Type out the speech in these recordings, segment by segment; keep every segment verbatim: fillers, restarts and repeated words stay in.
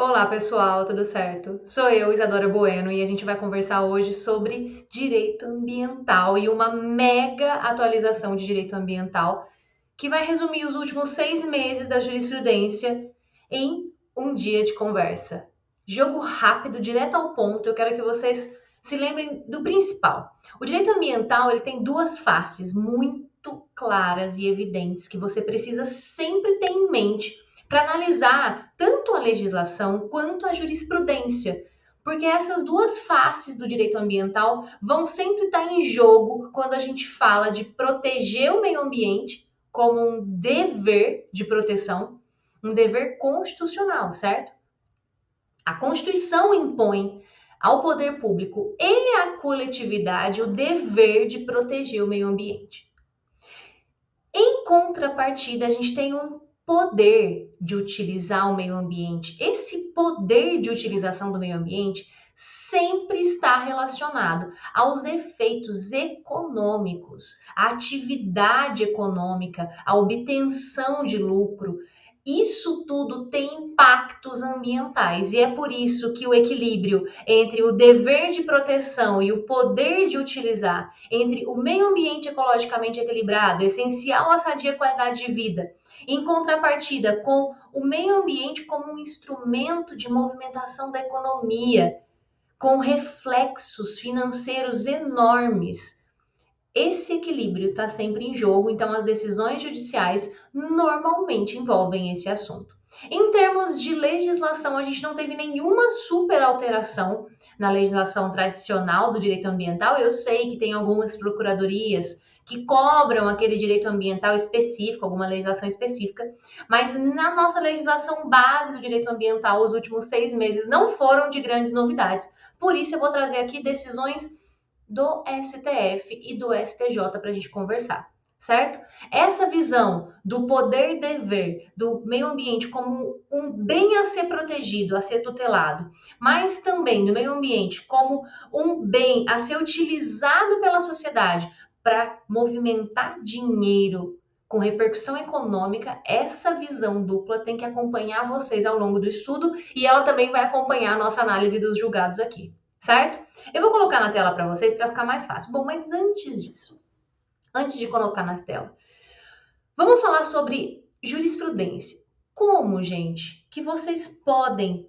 Olá pessoal, tudo certo? Sou eu, Isadora Bueno, e a gente vai conversar hoje sobre direito ambiental e uma mega atualização de direito ambiental que vai resumir os últimos seis meses da jurisprudência em um dia de conversa. Jogo rápido, direto ao ponto, eu quero que vocês se lembrem do principal. O direito ambiental ele tem duas faces muito claras e evidentes que você precisa sempre ter em mente para analisar tanto a legislação quanto a jurisprudência, porque essas duas faces do direito ambiental vão sempre estar em jogo quando a gente fala de proteger o meio ambiente como um dever de proteção, um dever constitucional, certo? A Constituição impõe ao poder público e à coletividade o dever de proteger o meio ambiente. Em contrapartida, a gente tem um poder de utilizar o meio ambiente. Esse poder de utilização do meio ambiente sempre está relacionado aos efeitos econômicos, à atividade econômica, à obtenção de lucro. Isso tudo tem impactos ambientais e é por isso que o equilíbrio entre o dever de proteção e o poder de utilizar, entre o meio ambiente ecologicamente equilibrado, essencial à sadia qualidade de vida, em contrapartida com o meio ambiente como um instrumento de movimentação da economia, com reflexos financeiros enormes. Esse equilíbrio está sempre em jogo, então as decisões judiciais normalmente envolvem esse assunto. Em termos de legislação, a gente não teve nenhuma super alteração na legislação tradicional do direito ambiental. Eu sei que tem algumas procuradorias que cobram aquele direito ambiental específico, alguma legislação específica, mas na nossa legislação base do direito ambiental, os últimos seis meses não foram de grandes novidades. Por isso, eu vou trazer aqui decisões do S T F e do S T J para a gente conversar, certo? Essa visão do poder-dever do meio ambiente como um bem a ser protegido, a ser tutelado, mas também do meio ambiente como um bem a ser utilizado pela sociedade para movimentar dinheiro com repercussão econômica, essa visão dupla tem que acompanhar vocês ao longo do estudo e ela também vai acompanhar a nossa análise dos julgados aqui. Certo? Eu vou colocar na tela para vocês para ficar mais fácil. Bom, mas antes disso, antes de colocar na tela, vamos falar sobre jurisprudência. Como, gente, que vocês podem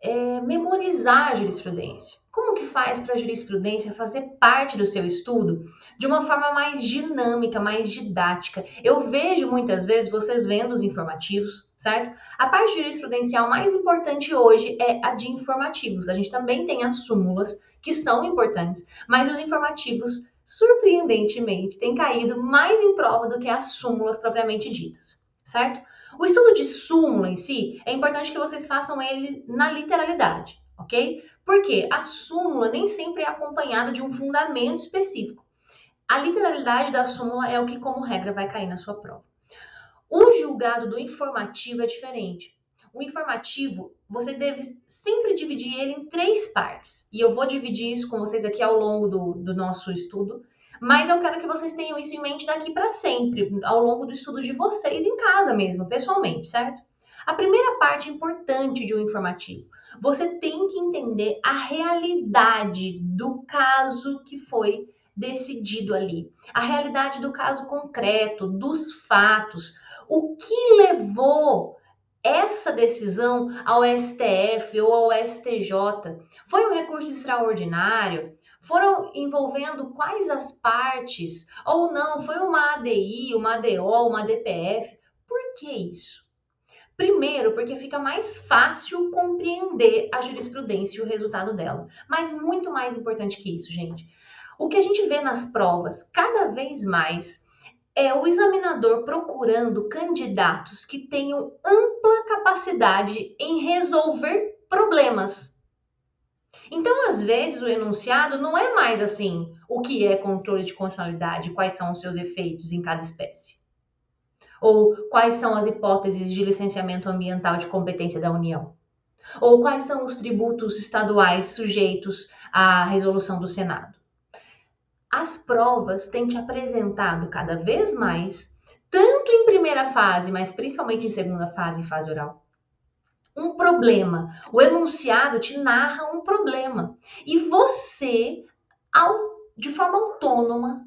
é, memorizar a jurisprudência? Como que faz para a jurisprudência fazer parte do seu estudo de uma forma mais dinâmica, mais didática? Eu vejo muitas vezes vocês vendo os informativos, certo? A parte jurisprudencial mais importante hoje é a de informativos. A gente também tem as súmulas, que são importantes, mas os informativos, surpreendentemente, têm caído mais em prova do que as súmulas propriamente ditas, certo? O estudo de súmula em si, é importante que vocês façam ele na literalidade. Ok? Porque a súmula nem sempre é acompanhada de um fundamento específico. A literalidade da súmula é o que, como regra, vai cair na sua prova. O julgado do informativo é diferente. O informativo, você deve sempre dividir ele em três partes. E eu vou dividir isso com vocês aqui ao longo do, do nosso estudo. Mas eu quero que vocês tenham isso em mente daqui para sempre, ao longo do estudo de vocês em casa mesmo, pessoalmente, certo? A primeira parte importante de um informativo, você tem que entender a realidade do caso que foi decidido ali, a realidade do caso concreto, dos fatos, o que levou essa decisão ao S T F ou ao S T J, foi um recurso extraordinário? Foram envolvendo quais as partes? Ou não, foi uma A D I, uma A D O, uma D P F? Por que isso? Primeiro, porque fica mais fácil compreender a jurisprudência e o resultado dela. Mas muito mais importante que isso, gente. O que a gente vê nas provas, cada vez mais, é o examinador procurando candidatos que tenham ampla capacidade em resolver problemas. Então, às vezes, o enunciado não é mais assim, o que é controle de constitucionalidade, quais são os seus efeitos em cada espécie. Ou quais são as hipóteses de licenciamento ambiental de competência da União? Ou quais são os tributos estaduais sujeitos à resolução do Senado? As provas têm te apresentado cada vez mais, tanto em primeira fase, mas principalmente em segunda fase e fase oral, um problema. O enunciado te narra um problema. E você, de forma autônoma,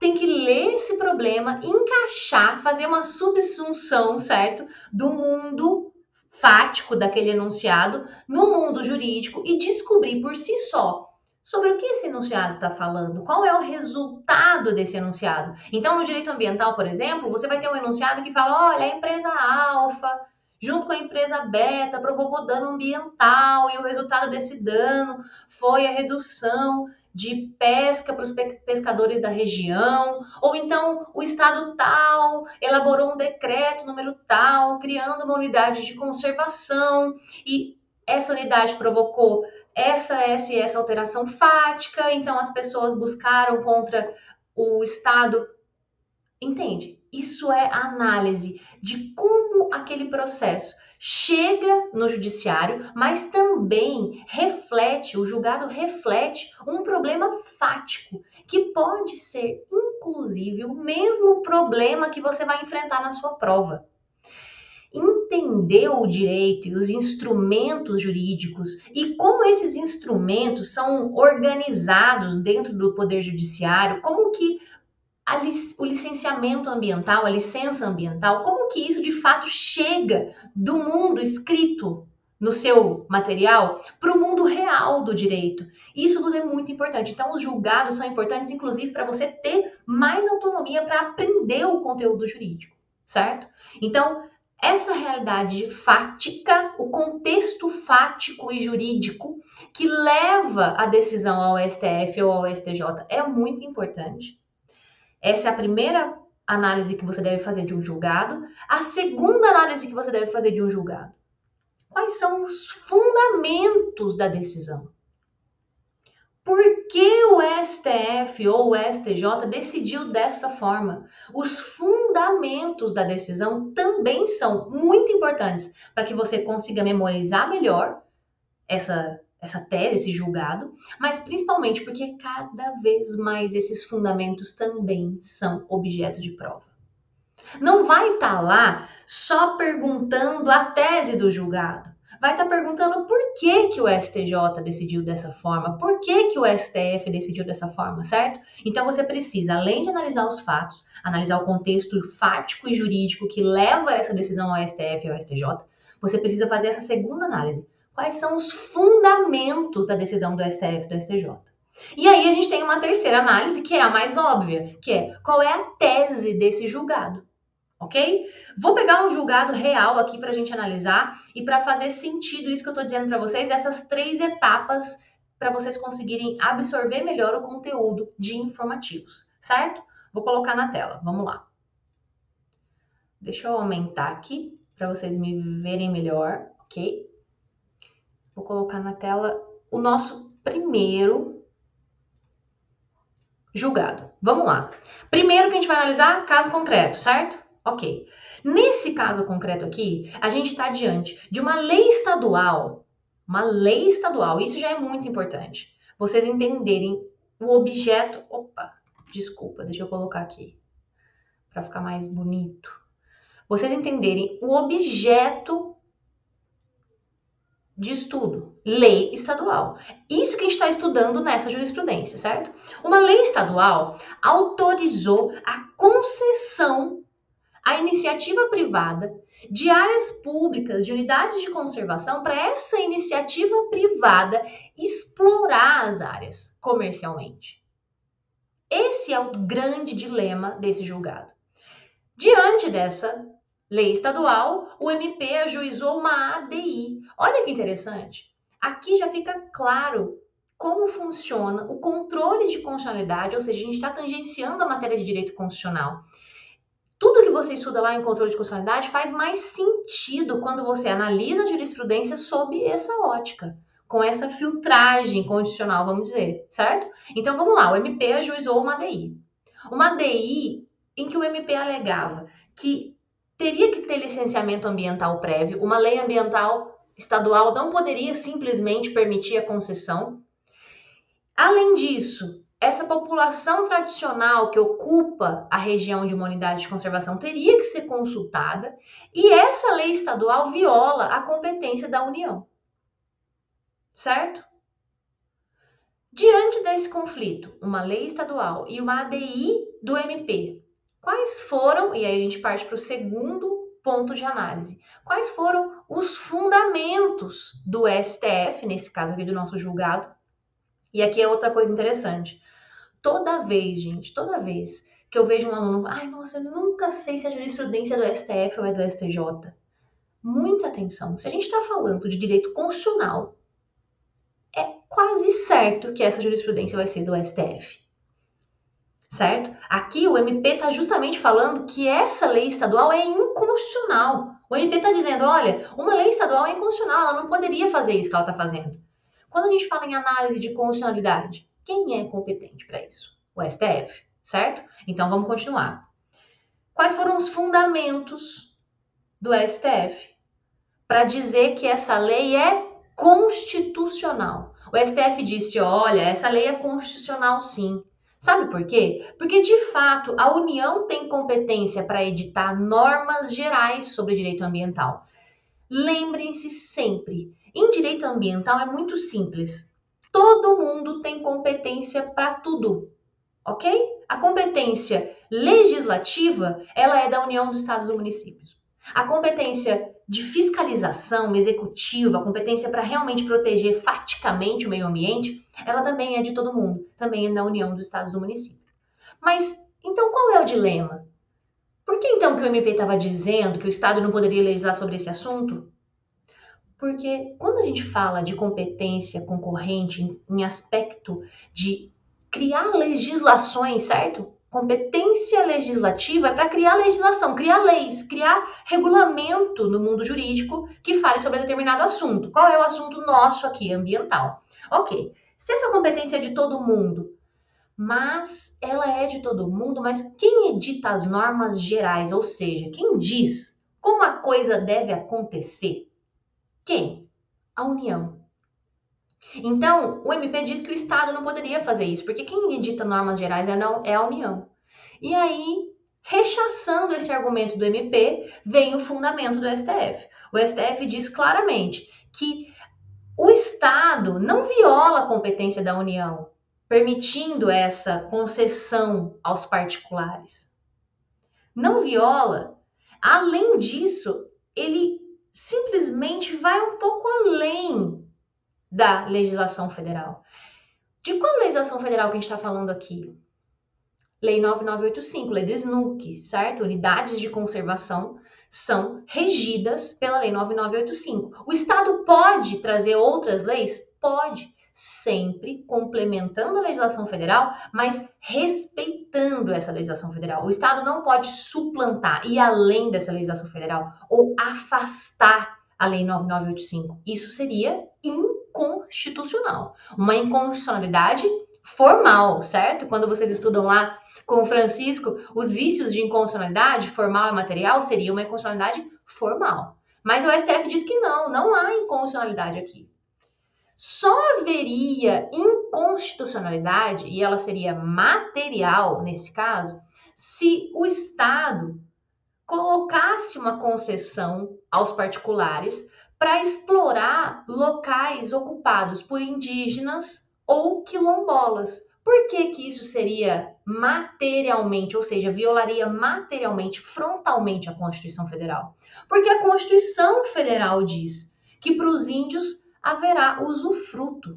tem que ler esse problema, encaixar, fazer uma subsunção, certo? Do mundo fático daquele enunciado no mundo jurídico e descobrir por si só sobre o que esse enunciado está falando, qual é o resultado desse enunciado. Então, no direito ambiental, por exemplo, você vai ter um enunciado que fala, olha, a empresa alfa, junto com a empresa beta, provocou dano ambiental e o resultado desse dano foi a redução de pesca para os pescadores da região, ou então o estado tal elaborou um decreto número tal, criando uma unidade de conservação, e essa unidade provocou essa, essa e essa alteração fática, então as pessoas buscaram contra o estado. Entende? Isso é a análise de como aquele processo chega no judiciário, mas também reflete, o julgado reflete um problema fático, que pode ser, inclusive, o mesmo problema que você vai enfrentar na sua prova. Entender o direito e os instrumentos jurídicos e como esses instrumentos são organizados dentro do Poder Judiciário, como que A lic- o licenciamento ambiental, a licença ambiental, como que isso de fato chega do mundo escrito no seu material para o mundo real do direito. Isso tudo é muito importante. Então, os julgados são importantes, inclusive, para você ter mais autonomia para aprender o conteúdo jurídico, certo? Então, essa realidade fática, o contexto fático e jurídico que leva a decisão ao S T F ou ao S T J é muito importante. Essa é a primeira análise que você deve fazer de um julgado. A segunda análise que você deve fazer de um julgado: quais são os fundamentos da decisão? Por que o S T F ou o S T J decidiu dessa forma? Os fundamentos da decisão também são muito importantes para que você consiga memorizar melhor essa essa tese, esse julgado, mas principalmente porque cada vez mais esses fundamentos também são objeto de prova. Não vai estar lá só perguntando a tese do julgado, vai estar perguntando por que que o S T J decidiu dessa forma, por que que o S T F decidiu dessa forma, certo? Então você precisa, além de analisar os fatos, analisar o contexto fático e jurídico que leva essa decisão ao S T F e ao S T J, você precisa fazer essa segunda análise. Quais são os fundamentos da decisão do S T F e do S T J? E aí a gente tem uma terceira análise, que é a mais óbvia, que é qual é a tese desse julgado, ok? Vou pegar um julgado real aqui para a gente analisar e para fazer sentido isso que eu estou dizendo para vocês, dessas três etapas, para vocês conseguirem absorver melhor o conteúdo de informativos, certo? Vou colocar na tela, vamos lá. Deixa eu aumentar aqui para vocês me verem melhor, ok? Vou colocar na tela o nosso primeiro julgado. Vamos lá. Primeiro que a gente vai analisar, caso concreto, certo? Ok. Nesse caso concreto aqui, a gente está diante de uma lei estadual. Uma lei estadual. Isso já é muito importante. Vocês entenderem o objeto... Opa, desculpa, deixa eu colocar aqui para ficar mais bonito. Vocês entenderem o objeto de estudo, lei estadual. Isso que a gente está estudando nessa jurisprudência, certo? Uma lei estadual autorizou a concessão à iniciativa privada de áreas públicas, de unidades de conservação, para essa iniciativa privada explorar as áreas comercialmente. Esse é o grande dilema desse julgado. Diante dessa lei estadual, o M P ajuizou uma A D I. Olha que interessante. Aqui já fica claro como funciona o controle de constitucionalidade, ou seja, a gente está tangenciando a matéria de direito constitucional. Tudo que você estuda lá em controle de constitucionalidade faz mais sentido quando você analisa a jurisprudência sob essa ótica, com essa filtragem constitucional, vamos dizer, certo? Então, vamos lá. O M P ajuizou uma A D I. Uma A D I em que o M P alegava que teria que ter licenciamento ambiental prévio, uma lei ambiental estadual não poderia simplesmente permitir a concessão. Além disso, essa população tradicional que ocupa a região de uma unidade de conservação teria que ser consultada e essa lei estadual viola a competência da União, certo? Diante desse conflito, uma lei estadual e uma A D I do M P, quais foram, e aí a gente parte para o segundo ponto de análise, quais foram os fundamentos do S T F, nesse caso aqui do nosso julgado? E aqui é outra coisa interessante. Toda vez, gente, toda vez que eu vejo um aluno, ai, nossa, eu nunca sei se a jurisprudência é do S T F ou é do S T J. Muita atenção. Se a gente está falando de direito constitucional, é quase certo que essa jurisprudência vai ser do S T F, certo? Aqui o M P está justamente falando que essa lei estadual é inconstitucional. O M P está dizendo, olha, uma lei estadual é inconstitucional, ela não poderia fazer isso que ela está fazendo. Quando a gente fala em análise de constitucionalidade, quem é competente para isso? O S T F, certo? Então, vamos continuar. Quais foram os fundamentos do S T F para dizer que essa lei é constitucional? O S T F disse, olha, essa lei é constitucional sim. Sabe por quê? Porque, de fato, a União tem competência para editar normas gerais sobre direito ambiental. Lembrem-se sempre, em direito ambiental é muito simples. Todo mundo tem competência para tudo, ok? A competência legislativa, ela é da União, dos Estados e dos Municípios. A competência de fiscalização executiva, a competência para realmente proteger faticamente o meio ambiente, ela também é de todo mundo, também é da União, dos Estados e do Município. Mas, então, qual é o dilema? Por que, então, que o M P estava dizendo que o Estado não poderia legislar sobre esse assunto? Porque quando a gente fala de competência concorrente em, em aspecto de criar legislações, certo? Competência legislativa é para criar legislação, criar leis, criar regulamento no mundo jurídico que fale sobre determinado assunto. Qual é o assunto nosso aqui, ambiental? Ok, se essa competência é de todo mundo, mas ela é de todo mundo, mas quem edita as normas gerais, ou seja, quem diz como a coisa deve acontecer? Quem? A União. Então, o M P diz que o Estado não poderia fazer isso, porque quem edita normas gerais é a União. E aí, rechaçando esse argumento do M P, vem o fundamento do S T F. O S T F diz claramente que o Estado não viola a competência da União, permitindo essa concessão aos particulares. Não viola. Além disso, ele simplesmente vai um pouco além da legislação federal. De qual legislação federal que a gente está falando aqui? Lei nove nove oito cinco, lei do S N U C, certo? Unidades de conservação são regidas pela lei nove nove oito cinco. O Estado pode trazer outras leis? Pode. Sempre complementando a legislação federal, mas respeitando essa legislação federal. O Estado não pode suplantar, ir além dessa legislação federal, ou afastar a lei nove nove oito cinco. Isso seria inconstitucional. Uma inconstitucionalidade formal, certo? Quando vocês estudam lá com o Francisco, os vícios de inconstitucionalidade formal e material seria uma inconstitucionalidade formal. Mas o S T F diz que não, não há inconstitucionalidade aqui. Só haveria inconstitucionalidade, e ela seria material nesse caso, se o Estado colocasse uma concessão aos particulares para explorar locais ocupados por indígenas ou quilombolas. Por que que isso seria materialmente, ou seja, violaria materialmente, frontalmente a Constituição Federal? Porque a Constituição Federal diz que para os índios haverá usufruto.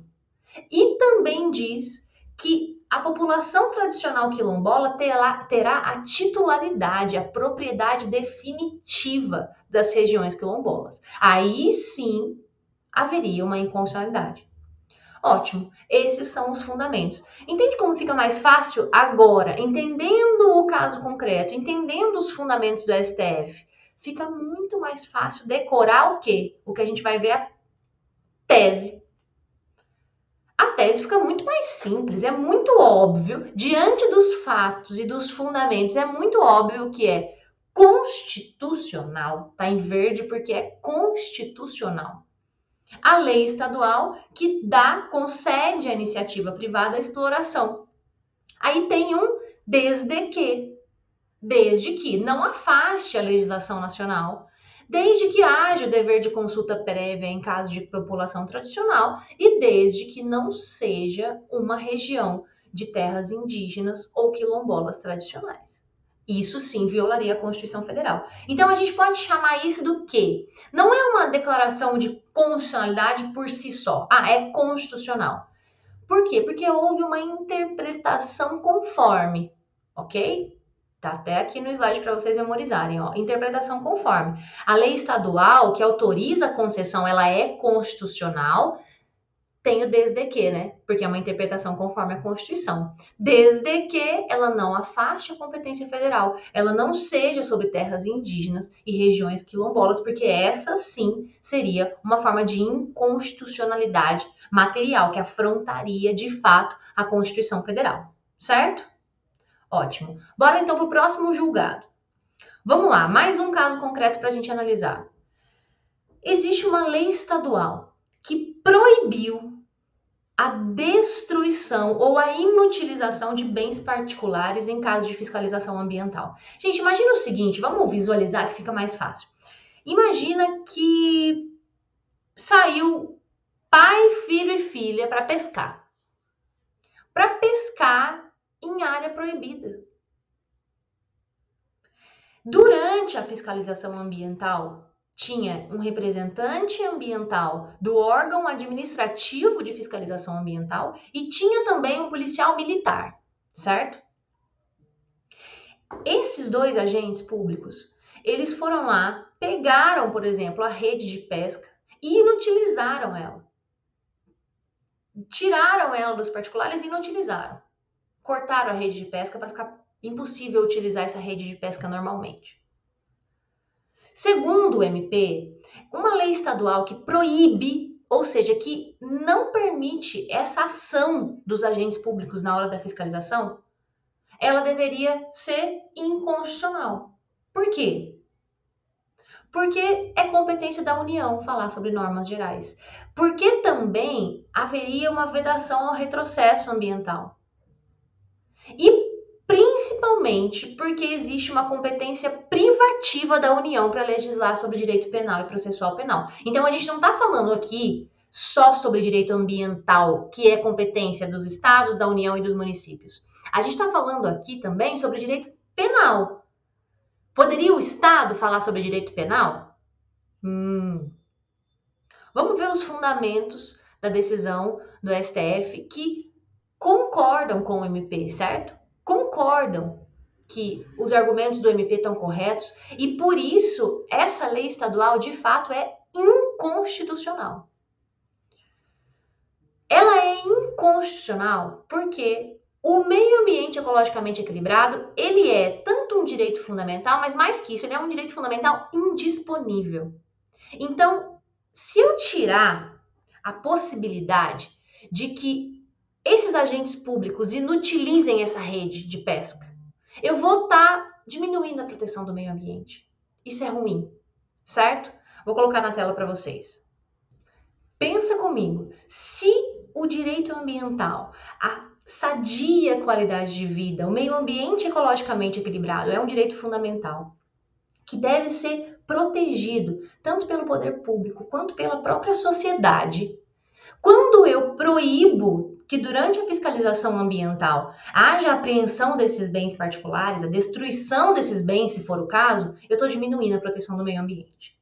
E também diz que a população tradicional quilombola terá, terá a titularidade, a propriedade definitiva das regiões quilombolas. Aí sim haveria uma inconstitucionalidade. Ótimo, esses são os fundamentos. Entende como fica mais fácil agora, entendendo o caso concreto, entendendo os fundamentos do S T F? Fica muito mais fácil decorar o quê? O que a gente vai ver a tese. A tese fica muito mais simples, é muito óbvio, diante dos fatos e dos fundamentos, é muito óbvio que é constitucional, tá em verde porque é constitucional. A lei estadual que dá, concede à iniciativa privada a exploração Aí tem um desde que, desde que não afaste a legislação nacional, desde que haja o dever de consulta prévia em caso de população tradicional e desde que não seja uma região de terras indígenas ou quilombolas tradicionais. Isso sim violaria a Constituição Federal. Então a gente pode chamar isso do quê? Não é uma declaração de constitucionalidade por si só. Ah, é constitucional. Por quê? Porque houve uma interpretação conforme, ok? Tá até aqui no slide para vocês memorizarem, ó. Interpretação conforme. A lei estadual que autoriza a concessão, ela é constitucional. Tem o desde que, né? Porque é uma interpretação conforme a Constituição. Desde que ela não afaste a competência federal, ela não seja sobre terras indígenas e regiões quilombolas, porque essa sim seria uma forma de inconstitucionalidade material, que afrontaria de fato a Constituição Federal, certo? Ótimo. Bora então para o próximo julgado. Vamos lá, mais um caso concreto para a gente analisar. Existe uma lei estadual que proibiu a destruição ou a inutilização de bens particulares em caso de fiscalização ambiental. Gente, imagina o seguinte, vamos visualizar que fica mais fácil. Imagina que saiu pai, filho e filha para pescar. Para pescar em área proibida. Durante a fiscalização ambiental, tinha um representante ambiental do órgão administrativo de fiscalização ambiental e tinha também um policial militar, certo? Esses dois agentes públicos, eles foram lá, pegaram, por exemplo, a rede de pesca e inutilizaram ela. Tiraram ela dos particulares e inutilizaram. Cortaram a rede de pesca para ficar impossível utilizar essa rede de pesca normalmente. Segundo o M P, uma lei estadual que proíbe, ou seja, que não permite essa ação dos agentes públicos na hora da fiscalização, ela deveria ser inconstitucional. Por quê? Porque é competência da União falar sobre normas gerais. Porque também haveria uma vedação ao retrocesso ambiental. E principalmente porque existe uma competência privativa da União para legislar sobre direito penal e processual penal. Então, a gente não está falando aqui só sobre direito ambiental, que é competência dos estados, da União e dos municípios. A gente está falando aqui também sobre direito penal. Poderia o Estado falar sobre direito penal? Hum. Vamos ver os fundamentos da decisão do S T F que concordam com o M P, certo? Concordam que os argumentos do M P estão corretos e, por isso, essa lei estadual, de fato, é inconstitucional. Ela é inconstitucional porque o meio ambiente ecologicamente equilibrado, ele é tanto um direito fundamental, mas mais que isso, ele é um direito fundamental indisponível. Então, se eu tirar a possibilidade de que esses agentes públicos inutilizem essa rede de pesca, eu vou estar diminuindo a proteção do meio ambiente. Isso é ruim, certo? Vou colocar na tela para vocês. Pensa comigo, se o direito ambiental, a sadia qualidade de vida, o meio ambiente ecologicamente equilibrado é um direito fundamental, que deve ser protegido tanto pelo poder público quanto pela própria sociedade, quando eu proíbo que durante a fiscalização ambiental haja a apreensão desses bens particulares, a destruição desses bens, se for o caso, eu estou diminuindo a proteção do meio ambiente.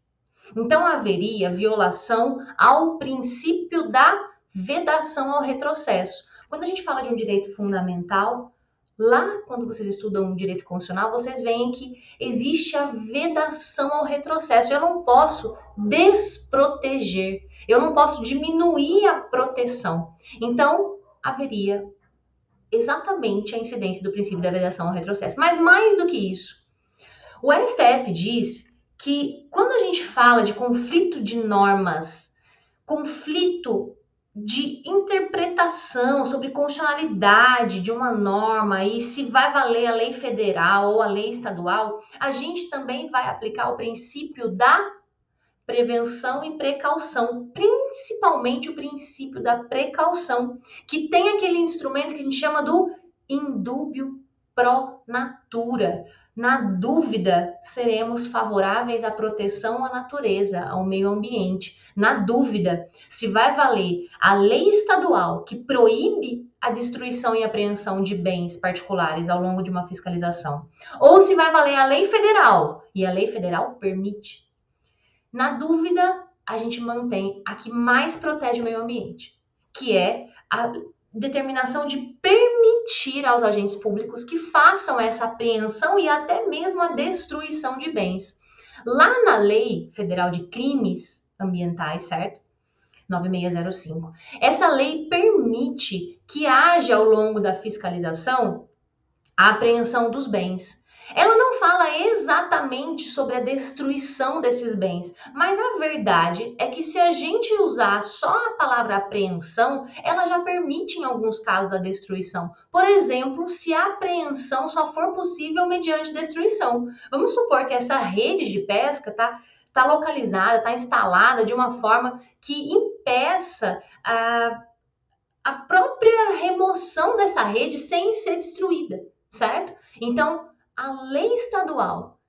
Então, haveria violação ao princípio da vedação ao retrocesso. Quando a gente fala de um direito fundamental, lá quando vocês estudam direito constitucional, vocês veem que existe a vedação ao retrocesso. Eu não posso desproteger, eu não posso diminuir a proteção. Então, haveria exatamente a incidência do princípio da vedação ao retrocesso. Mas mais do que isso, o S T F diz que quando a gente fala de conflito de normas, conflito de interpretação sobre constitucionalidade de uma norma e se vai valer a lei federal ou a lei estadual, a gente também vai aplicar o princípio da prevenção e precaução, principalmente o princípio da precaução, que tem aquele instrumento que a gente chama do in dubio pro natura. Na dúvida, seremos favoráveis à proteção à natureza, ao meio ambiente. Na dúvida, se vai valer a lei estadual que proíbe a destruição e apreensão de bens particulares ao longo de uma fiscalização, ou se vai valer a lei federal, e a lei federal permite. Na dúvida, a gente mantém a que mais protege o meio ambiente, que é a determinação de permitir aos agentes públicos que façam essa apreensão e até mesmo a destruição de bens. Lá na Lei Federal de Crimes Ambientais, certo? nove seis zero cinco. Essa lei permite que haja ao longo da fiscalização a apreensão dos bens. Ela não fala exatamente sobre a destruição desses bens, mas a verdade é que se a gente usar só a palavra apreensão, ela já permite em alguns casos a destruição. Por exemplo, se a apreensão só for possível mediante destruição. Vamos supor que essa rede de pesca tá, tá localizada, tá instalada de uma forma que impeça a, a própria remoção dessa rede sem ser destruída, certo? Então, a lei estadual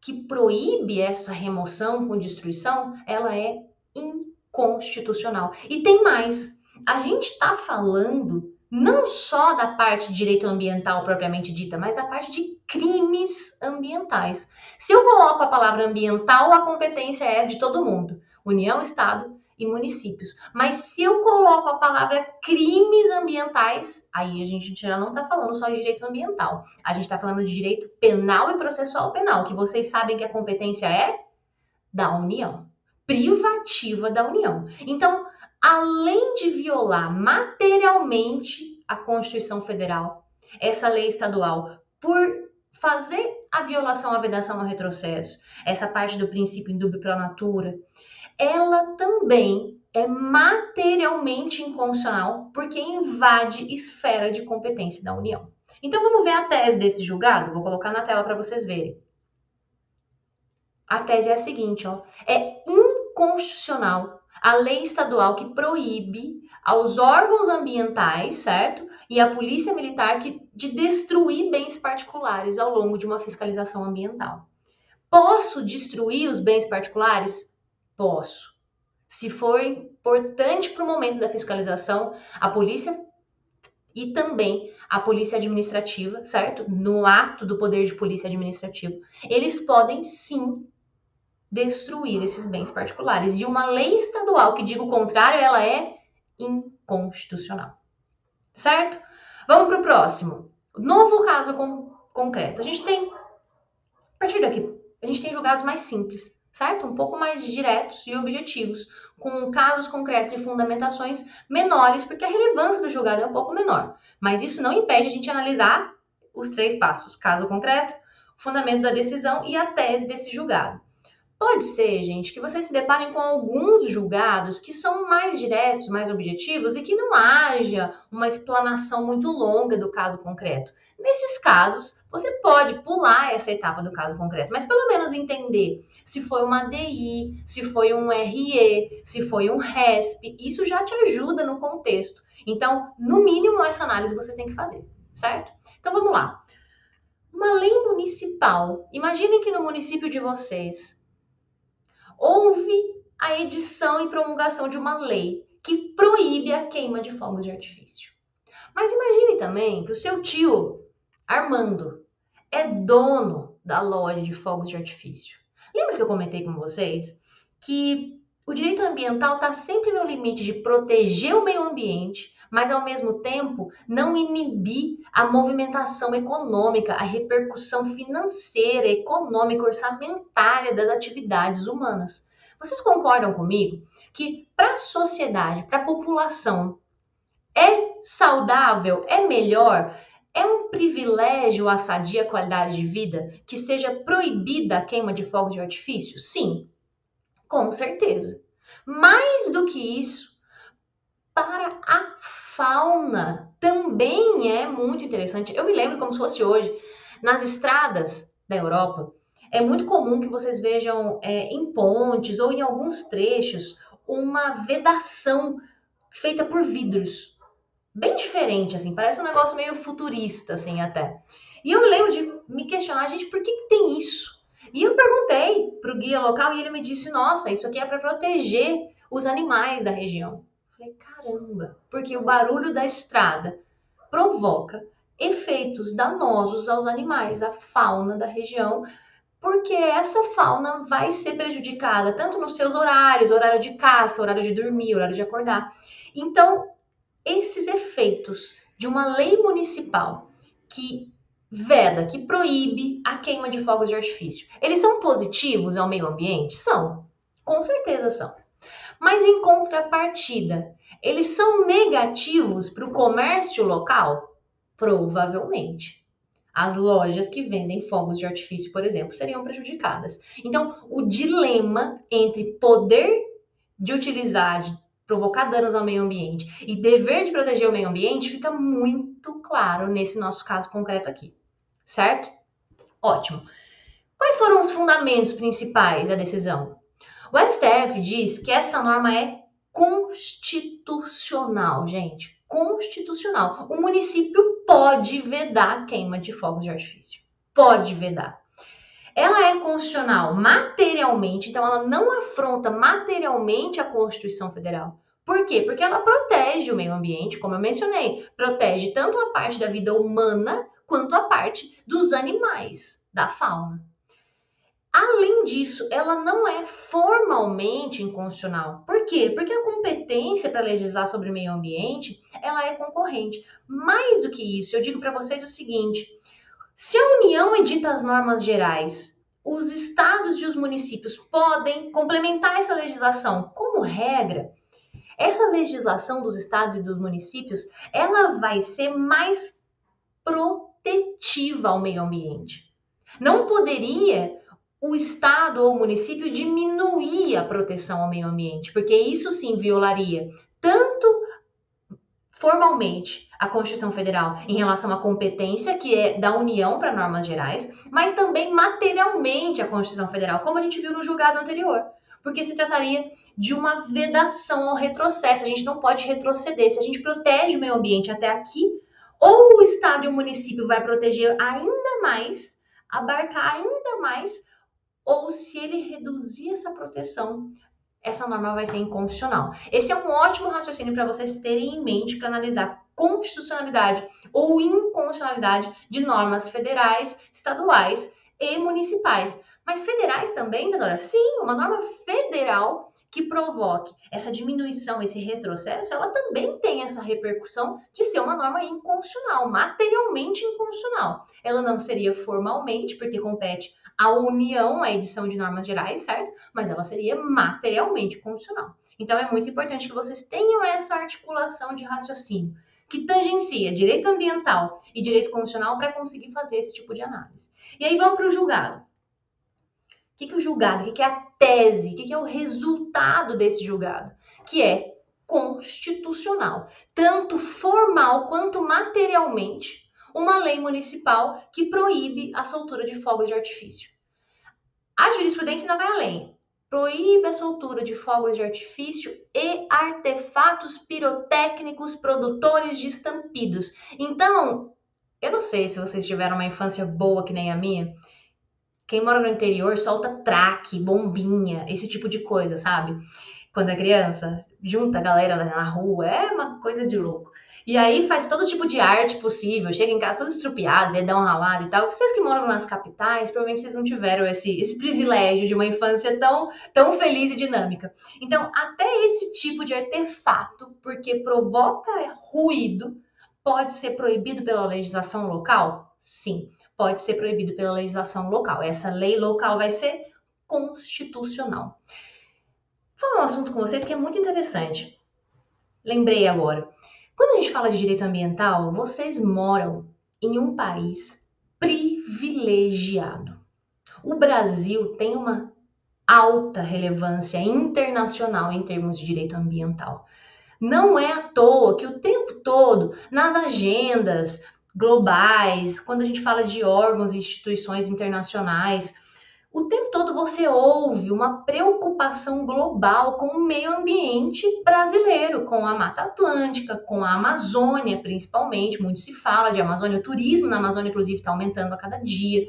que proíbe essa remoção com destruição, ela é inconstitucional. E tem mais, a gente está falando não só da parte de direito ambiental propriamente dita, mas da parte de crimes ambientais. Se eu coloco a palavra ambiental, a competência é de todo mundo, União, Estado e municípios. Mas se eu coloco a palavra crimes ambientais, aí a gente já não está falando só de direito ambiental. A gente está falando de direito penal e processual penal, que vocês sabem que a competência é da União, privativa da União. Então, além de violar materialmente a Constituição Federal, essa lei estadual, por fazer a violação, a vedação ao retrocesso, essa parte do princípio in dubio pro natura, ela também é materialmente inconstitucional porque invade esfera de competência da União. Então, vamos ver a tese desse julgado? Vou colocar na tela para vocês verem. A tese é a seguinte, ó. É inconstitucional a lei estadual que proíbe aos órgãos ambientais, certo? E à polícia militar que, de destruir bens particulares ao longo de uma fiscalização ambiental. Posso destruir os bens particulares? Posso. Se for importante para o momento da fiscalização, a polícia e também a polícia administrativa, certo? No ato do poder de polícia administrativa, eles podem sim destruir esses bens particulares. E uma lei estadual que diga o contrário, ela é inconstitucional. Certo? Vamos para o próximo. Novo caso con- concreto. A gente tem, a partir daqui, a gente tem julgados mais simples, certo? Um pouco mais diretos e objetivos, com casos concretos e fundamentações menores, porque a relevância do julgado é um pouco menor. Mas isso não impede a gente analisar os três passos: caso concreto, fundamento da decisão e a tese desse julgado. Pode ser, gente, que vocês se deparem com alguns julgados que são mais diretos, mais objetivos e que não haja uma explanação muito longa do caso concreto. Nesses casos, você pode pular essa etapa do caso concreto, mas pelo menos entender se foi uma A D I, se foi um R E, se foi um R E S P, isso já te ajuda no contexto. Então, no mínimo, essa análise vocês têm que fazer, certo? Então, vamos lá. Uma lei municipal. Imaginem que no município de vocês houve a edição e promulgação de uma lei que proíbe a queima de fogos de artifício. Mas imagine também que o seu tio, Armando, é dono da loja de fogos de artifício. Lembra que eu comentei com vocês que o direito ambiental está sempre no limite de proteger o meio ambiente, mas ao mesmo tempo não inibir a movimentação econômica, a repercussão financeira, econômica, orçamentária das atividades humanas. Vocês concordam comigo que para a sociedade, para a população, é saudável, é melhor? É um privilégio a sadia qualidade de vida que seja proibida a queima de fogos de artifício? Sim, com certeza. Mais do que isso, para a fauna também é muito interessante. Eu me lembro como se fosse hoje, nas estradas da Europa, é muito comum que vocês vejam é, em pontes ou em alguns trechos uma vedação feita por vidros. bem diferente, assim, parece um negócio meio futurista, assim, até. E eu me lembro de me questionar, gente, por que que tem isso? E eu perguntei pro guia local e ele me disse, nossa, isso aqui é para proteger os animais da região. Eu falei, caramba, porque o barulho da estrada provoca efeitos danosos aos animais, à fauna da região, porque essa fauna vai ser prejudicada tanto nos seus horários, horário de caça, horário de dormir, horário de acordar. Então, esses efeitos de uma lei municipal que veda, que proíbe a queima de fogos de artifício, eles são positivos ao meio ambiente? São, com certeza são. Mas em contrapartida, eles são negativos para o comércio local? Provavelmente. As lojas que vendem fogos de artifício, por exemplo, seriam prejudicadas. Então, o dilema entre poder de utilizar, de provocar danos ao meio ambiente e dever de proteger o meio ambiente fica muito claro nesse nosso caso concreto aqui, certo? Ótimo. Quais foram os fundamentos principais da decisão? O S T F diz que essa norma é constitucional, gente, constitucional. O município pode vedar a queima de fogos de artifício, pode vedar. Ela é constitucional materialmente, então ela não afronta materialmente a Constituição Federal. Por quê? Porque ela protege o meio ambiente, como eu mencionei, protege tanto a parte da vida humana quanto a parte dos animais, da fauna. Além disso, ela não é formalmente inconstitucional. Por quê? Porque a competência para legislar sobre o meio ambiente, ela é concorrente. Mais do que isso, eu digo para vocês o seguinte, se a União edita as normas gerais, os estados e os municípios podem complementar essa legislação. Como regra, essa legislação dos estados e dos municípios, ela vai ser mais protetiva ao meio ambiente. Não poderia o estado ou o município diminuir a proteção ao meio ambiente, porque isso sim violaria tanto formalmente a Constituição Federal em relação à competência que é da União para normas gerais, mas também materialmente a Constituição Federal, como a gente viu no julgado anterior, porque se trataria de uma vedação ao retrocesso, a gente não pode retroceder, se a gente protege o meio ambiente até aqui, ou o estado e o município vai proteger ainda mais, abarcar ainda mais, ou se ele reduzir essa proteção, essa norma vai ser inconstitucional. Esse é um ótimo raciocínio para vocês terem em mente para analisar constitucionalidade ou inconstitucionalidade de normas federais, estaduais e municipais. Mas federais também, Isadora? Sim, uma norma federal que provoque essa diminuição, esse retrocesso, ela também tem essa repercussão de ser uma norma inconstitucional, materialmente inconstitucional. Ela não seria formalmente, porque compete à União a edição de normas gerais, certo? Mas ela seria materialmente constitucional. Então, é muito importante que vocês tenham essa articulação de raciocínio, que tangencia direito ambiental e direito constitucional para conseguir fazer esse tipo de análise. E aí, vamos para o julgado. O que, que o julgado, o que, que é a tese, o que, que é o resultado desse julgado? Que é constitucional, tanto formal quanto materialmente, uma lei municipal que proíbe a soltura de fogos de artifício. A jurisprudência ainda vai além. Proíbe a soltura de fogos de artifício e artefatos pirotécnicos produtores de estampidos. Então, eu não sei se vocês tiveram uma infância boa que nem a minha. Quem mora no interior solta traque, bombinha, esse tipo de coisa, sabe? Quando é criança, junta a galera na rua, é uma coisa de louco. E aí faz todo tipo de arte possível, chega em casa todo estrupiado, dedão ralado e tal. Vocês que moram nas capitais, provavelmente vocês não tiveram esse, esse privilégio de uma infância tão, tão feliz e dinâmica. Então, até esse tipo de artefato, porque provoca ruído, pode ser proibido pela legislação local? Sim. Pode ser proibido pela legislação local. Essa lei local vai ser constitucional. Vou falar um assunto com vocês que é muito interessante. Lembrei agora. Quando a gente fala de direito ambiental, vocês moram em um país privilegiado. O Brasil tem uma alta relevância internacional em termos de direito ambiental. Não é à toa que o tempo todo, nas agendas globais, quando a gente fala de órgãos e instituições internacionais, O tempo todo você ouve uma preocupação global com o meio ambiente brasileiro, com a Mata Atlântica, com a Amazônia, principalmente. Muito se fala de Amazônia, o turismo na Amazônia, inclusive, está aumentando a cada dia,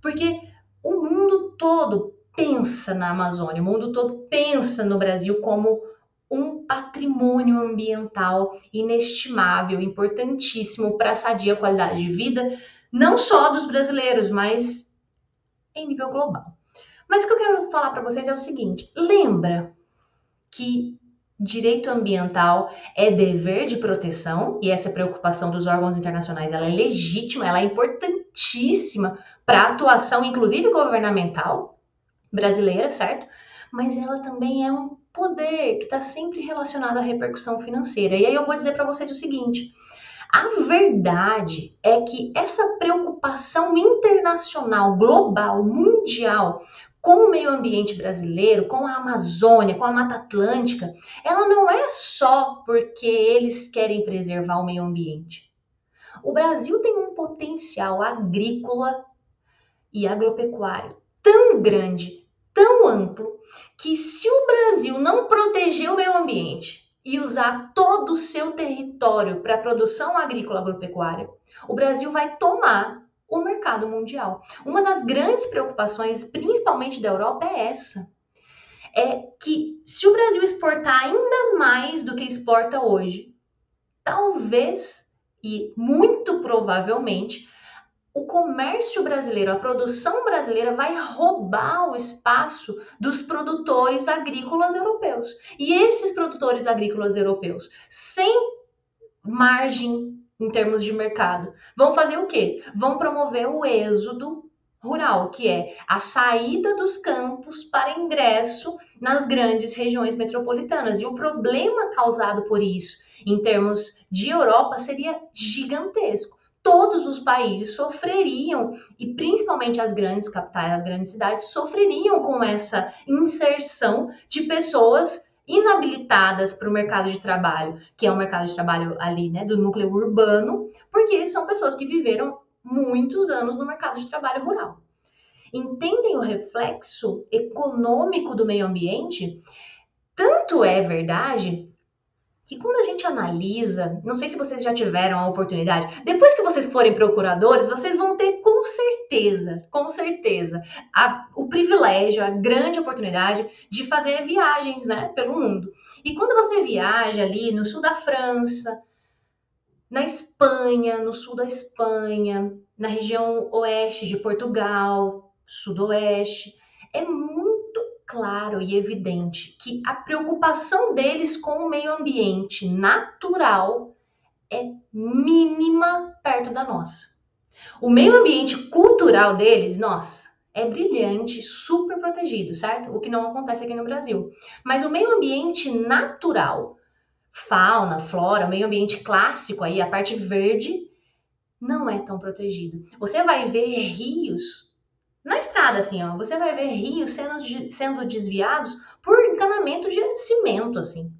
porque o mundo todo pensa na Amazônia, o mundo todo pensa no Brasil como um patrimônio ambiental inestimável, importantíssimo para a sadia qualidade de vida, não só dos brasileiros, mas em nível global. Mas o que eu quero falar para vocês é o seguinte: lembra que direito ambiental é dever de proteção, e essa preocupação dos órgãos internacionais, ela é legítima, ela é importantíssima para a atuação, inclusive governamental brasileira, certo? Mas ela também é um poder que está sempre relacionado à repercussão financeira. E aí eu vou dizer para vocês o seguinte: a verdade é que essa preocupação internacional, global, mundial, com o meio ambiente brasileiro, com a Amazônia, com a Mata Atlântica, ela não é só porque eles querem preservar o meio ambiente. O Brasil tem um potencial agrícola e agropecuário tão grande, tão amplo, que se o Brasil não proteger o meio ambiente e usar todo o seu território para produção agrícola agropecuária, o Brasil vai tomar o mercado mundial. Uma das grandes preocupações, principalmente da Europa, é essa. É que se o Brasil exportar ainda mais do que exporta hoje, talvez e muito provavelmente, o comércio brasileiro, a produção brasileira vai roubar o espaço dos produtores agrícolas europeus. E esses produtores agrícolas europeus, sem margem em termos de mercado, vão fazer o quê? Vão promover o êxodo rural, que é a saída dos campos para ingresso nas grandes regiões metropolitanas. E o problema causado por isso, em termos de Europa, seria gigantesco. Todos os países sofreriam, e principalmente as grandes capitais, as grandes cidades, sofreriam com essa inserção de pessoas inabilitadas para o mercado de trabalho, que é o mercado de trabalho ali, né, do núcleo urbano, porque são pessoas que viveram muitos anos no mercado de trabalho rural. Entendem o reflexo econômico do meio ambiente? Tanto é verdade que quando a gente analisa, não sei se vocês já tiveram a oportunidade, depois que vocês forem procuradores, vocês vão ter com certeza, com certeza, a, o privilégio, a grande oportunidade de fazer viagens, né, pelo mundo. E quando você viaja ali no sul da França, na Espanha, no sul da Espanha, na região oeste de Portugal, sudoeste, é muito claro e evidente que a preocupação deles com o meio ambiente natural é mínima perto da nossa. O meio ambiente cultural deles, nossa, é brilhante, super protegido, certo? O que não acontece aqui no Brasil. Mas o meio ambiente natural, fauna, flora, o meio ambiente clássico aí, a parte verde, não é tão protegido. Você vai ver rios na estrada, assim, ó, você vai ver rios sendo, sendo desviados por encanamento de cimento, assim.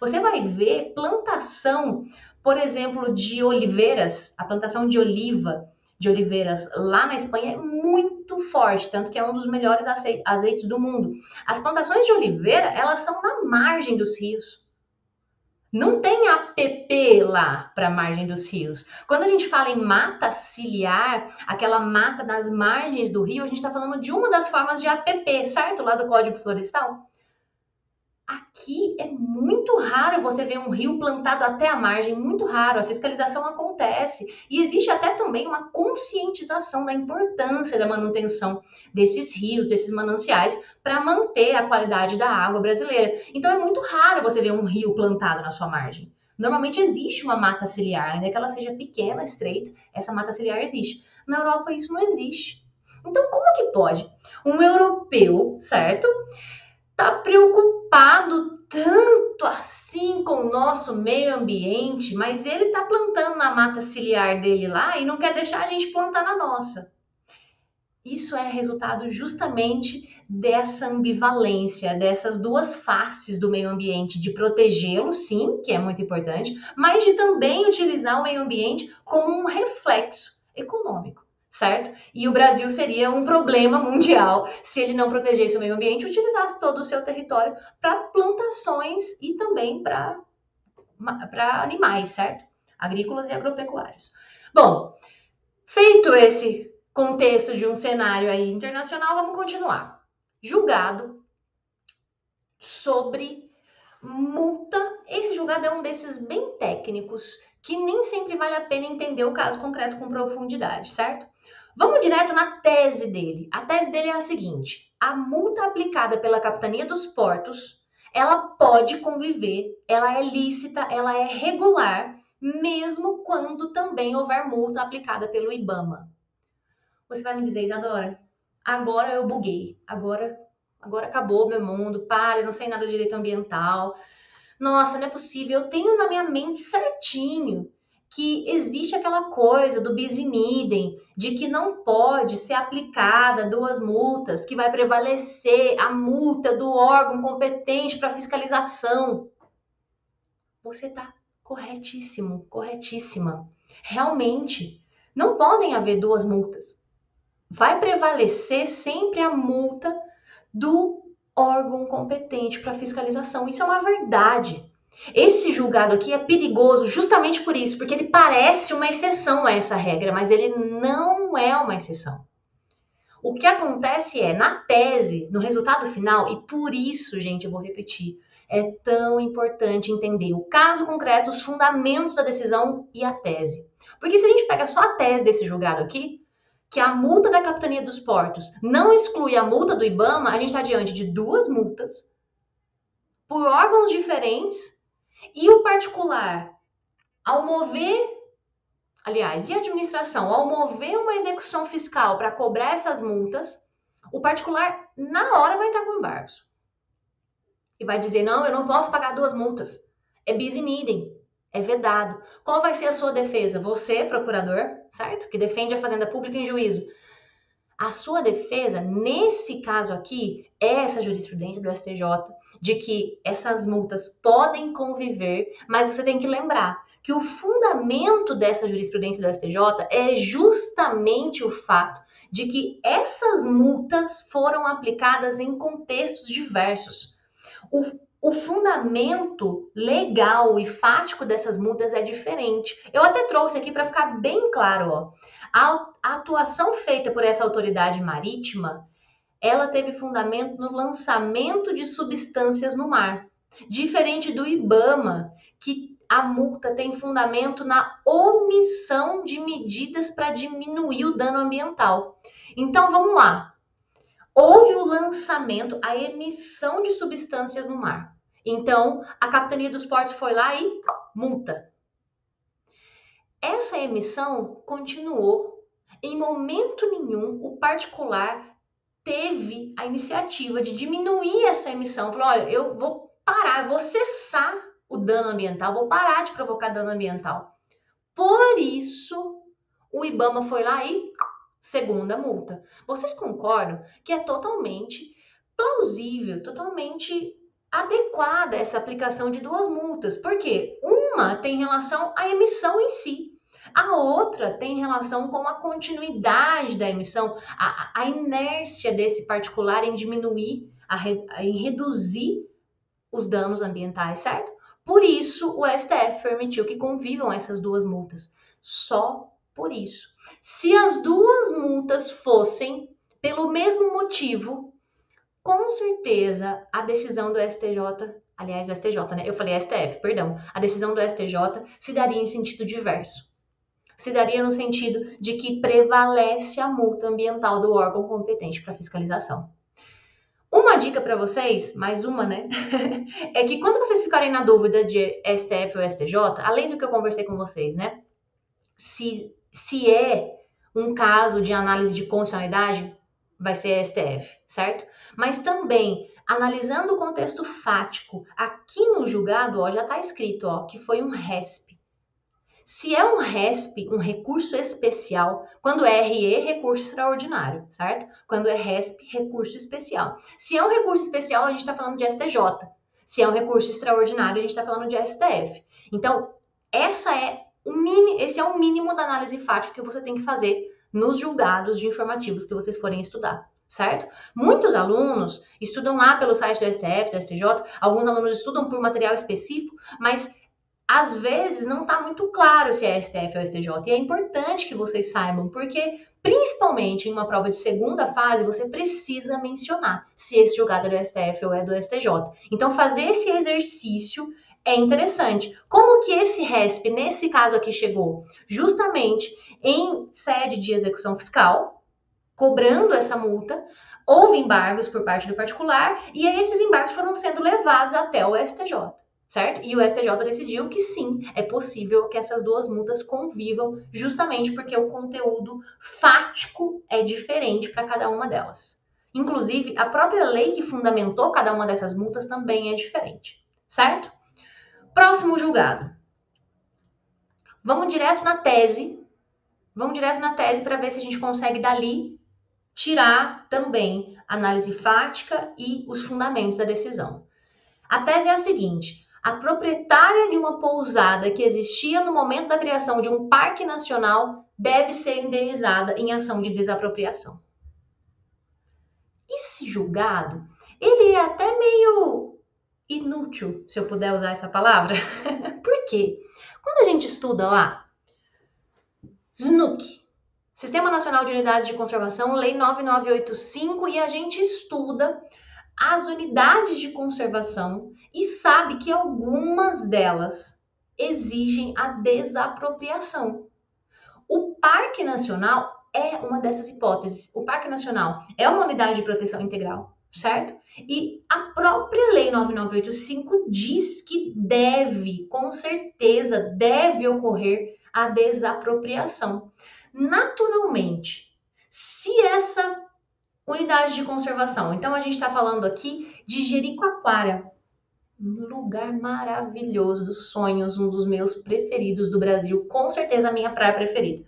Você vai ver plantação, por exemplo, de oliveiras, a plantação de oliva, de oliveiras lá na Espanha é muito forte, tanto que é um dos melhores azeites do mundo. As plantações de oliveira, elas são na margem dos rios. Não tem A P P lá para a margem dos rios. Quando a gente fala em mata ciliar, aquela mata nas margens do rio, a gente está falando de uma das formas de A P P, certo? Lá do Código Florestal. Aqui é muito raro você ver um rio plantado até a margem, muito raro. A fiscalização acontece e existe até também uma conscientização da importância da manutenção desses rios, desses mananciais, para manter a qualidade da água brasileira. Então é muito raro você ver um rio plantado na sua margem. Normalmente existe uma mata ciliar, ainda que ela seja pequena, estreita, essa mata ciliar existe. Na Europa isso não existe. Então como que pode? Um europeu, certo? Tá preocupado tanto assim com o nosso meio ambiente, mas ele tá plantando na mata ciliar dele lá e não quer deixar a gente plantar na nossa. Isso é resultado justamente dessa ambivalência, dessas duas faces do meio ambiente, de protegê-lo, sim, que é muito importante, mas de também utilizar o meio ambiente como um reflexo econômico. certo? E o Brasil seria um problema mundial se ele não protegesse o meio ambiente e utilizasse todo o seu território para plantações e também para animais, certo? Agrícolas e agropecuários. Bom, feito esse contexto de um cenário aí internacional, vamos continuar. Julgado sobre multa. Esse julgado é um desses bem técnicos, que nem sempre vale a pena entender o caso concreto com profundidade, certo? Vamos direto na tese dele. A tese dele é a seguinte: a multa aplicada pela Capitania dos Portos, ela pode conviver, ela é lícita, ela é regular, mesmo quando também houver multa aplicada pelo Ibama. Você vai me dizer, Isadora, agora eu buguei, agora, agora acabou meu mundo, para, eu não sei nada de direito ambiental. Nossa, não é possível, eu tenho na minha mente certinho que existe aquela coisa do bis in idem, de que não pode ser aplicada duas multas, que vai prevalecer a multa do órgão competente para fiscalização. Você está corretíssimo, corretíssima. Realmente, não podem haver duas multas. Vai prevalecer sempre a multa do órgão competente para fiscalização. Isso é uma verdade. Esse julgado aqui é perigoso justamente por isso, porque ele parece uma exceção a essa regra, mas ele não é uma exceção. O que acontece é, na tese, no resultado final, e por isso, gente, eu vou repetir, é tão importante entender o caso concreto, os fundamentos da decisão e a tese. Porque se a gente pega só a tese desse julgado aqui, que a multa da Capitania dos Portos não exclui a multa do Ibama, a gente está diante de duas multas por órgãos diferentes e o particular, ao mover, aliás, e a administração, ao mover uma execução fiscal para cobrar essas multas, o particular na hora vai entrar com embargos e vai dizer, não, eu não posso pagar duas multas, é bis in idem. É vedado. Qual vai ser a sua defesa? Você, procurador, certo? Que defende a fazenda pública em juízo. A sua defesa, nesse caso aqui, é essa jurisprudência do S T J, de que essas multas podem conviver, mas você tem que lembrar que o fundamento dessa jurisprudência do S T J é justamente o fato de que essas multas foram aplicadas em contextos diversos. O O fundamento legal e fático dessas multas é diferente. Eu até trouxe aqui para ficar bem claro, ó. A atuação feita por essa autoridade marítima, ela teve fundamento no lançamento de substâncias no mar. Diferente do Ibama, que a multa tem fundamento na omissão de medidas para diminuir o dano ambiental. Então, vamos lá. Houve o lançamento, a emissão de substâncias no mar. Então, a Capitania dos Portos foi lá e multa. Essa emissão continuou. Em momento nenhum, o particular teve a iniciativa de diminuir essa emissão. Falou, olha, eu vou parar, eu vou cessar o dano ambiental, vou parar de provocar dano ambiental. Por isso, o Ibama foi lá e... segunda multa. Vocês concordam que é totalmente plausível, totalmente adequada essa aplicação de duas multas? Porque uma tem relação à emissão em si, a outra tem relação com a continuidade da emissão, a, a inércia desse particular em diminuir, a, em reduzir os danos ambientais, certo? Por isso, o S T F permitiu que convivam essas duas multas. Só por isso, se as duas multas fossem pelo mesmo motivo, com certeza a decisão do S T J, aliás, do S T J, né? Eu falei S T F, perdão. A decisão do S T J se daria em sentido diverso. Se daria no sentido de que prevalece a multa ambiental do órgão competente para fiscalização. Uma dica para vocês, mais uma, né? É que quando vocês ficarem na dúvida de S T F ou S T J, além do que eu conversei com vocês, né? Se Se é um caso de análise de constitucionalidade, vai ser S T F, certo? Mas também, analisando o contexto fático, aqui no julgado, ó, já está escrito, ó, que foi um R E S P. Se é um R E S P, um recurso especial, quando é R E, recurso extraordinário, certo? Quando é R E S P, recurso especial. Se é um recurso especial, a gente está falando de S T J. Se é um recurso extraordinário, a gente está falando de S T F. Então, essa é... O mini, esse é o mínimo da análise fática que você tem que fazer nos julgados de informativos que vocês forem estudar, certo? Muitos alunos estudam lá pelo site do S T F, do S T J, alguns alunos estudam por material específico, mas às vezes não está muito claro se é S T F ou S T J, e é importante que vocês saibam, porque principalmente em uma prova de segunda fase, você precisa mencionar se esse julgado é do S T F ou é do S T J. Então, fazer esse exercício é interessante. Como que esse R E S P, nesse caso aqui, chegou? Justamente em sede de execução fiscal, cobrando essa multa, houve embargos por parte do particular, e esses embargos foram sendo levados até o S T J. Certo? E o S T J decidiu que sim, é possível que essas duas multas convivam, justamente porque o conteúdo fático é diferente para cada uma delas. Inclusive, a própria lei que fundamentou cada uma dessas multas também é diferente, certo? Próximo julgado. Vamos direto na tese, vamos direto na tese para ver se a gente consegue dali tirar também a análise fática e os fundamentos da decisão. A tese é a seguinte: a proprietária de uma pousada que existia no momento da criação de um parque nacional deve ser indenizada em ação de desapropriação. Esse julgado, ele é até meio inútil, se eu puder usar essa palavra. Por quê? Quando a gente estuda lá, S N U C, Sistema Nacional de Unidades de Conservação, Lei nove nove oito cinco, e a gente estuda as unidades de conservação e sabe que algumas delas exigem a desapropriação. O Parque Nacional é uma dessas hipóteses. O Parque Nacional é uma unidade de proteção integral, certo? E a própria Lei nove nove oito cinco diz que deve, com certeza, deve ocorrer a desapropriação. Naturalmente, se essa unidade de conservação. Então, a gente está falando aqui de Jericoacoara, um lugar maravilhoso dos sonhos, um dos meus preferidos do Brasil, com certeza a minha praia preferida.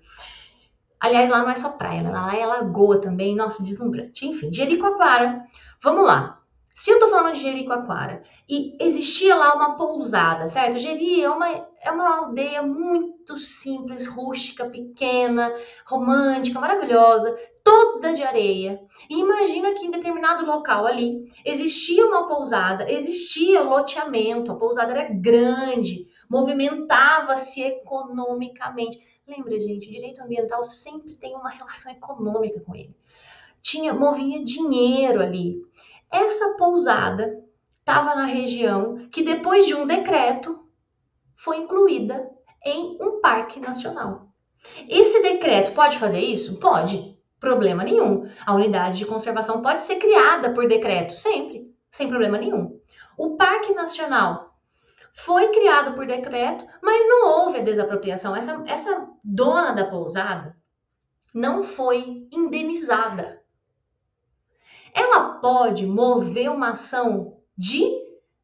Aliás, lá não é só praia, lá é lagoa também, nossa, deslumbrante. Enfim, Jericoacoara, vamos lá. Se eu tô falando de Jericoacoara e existia lá uma pousada, certo? Jeri é uma, é uma aldeia muito simples, rústica, pequena, romântica, maravilhosa, toda de areia. E imagina que em determinado local ali existia uma pousada, existia o loteamento, a pousada era grande, movimentava-se economicamente. Lembra, gente, o direito ambiental sempre tem uma relação econômica com ele. Tinha, movia dinheiro ali. Essa pousada estava na região que, depois de um decreto, foi incluída em um parque nacional. Esse decreto pode fazer isso? Pode. Problema nenhum. A unidade de conservação pode ser criada por decreto, sempre, sem problema nenhum. O Parque Nacional foi criado por decreto, mas não houve a desapropriação. Essa, essa dona da pousada não foi indenizada. Ela pode mover uma ação de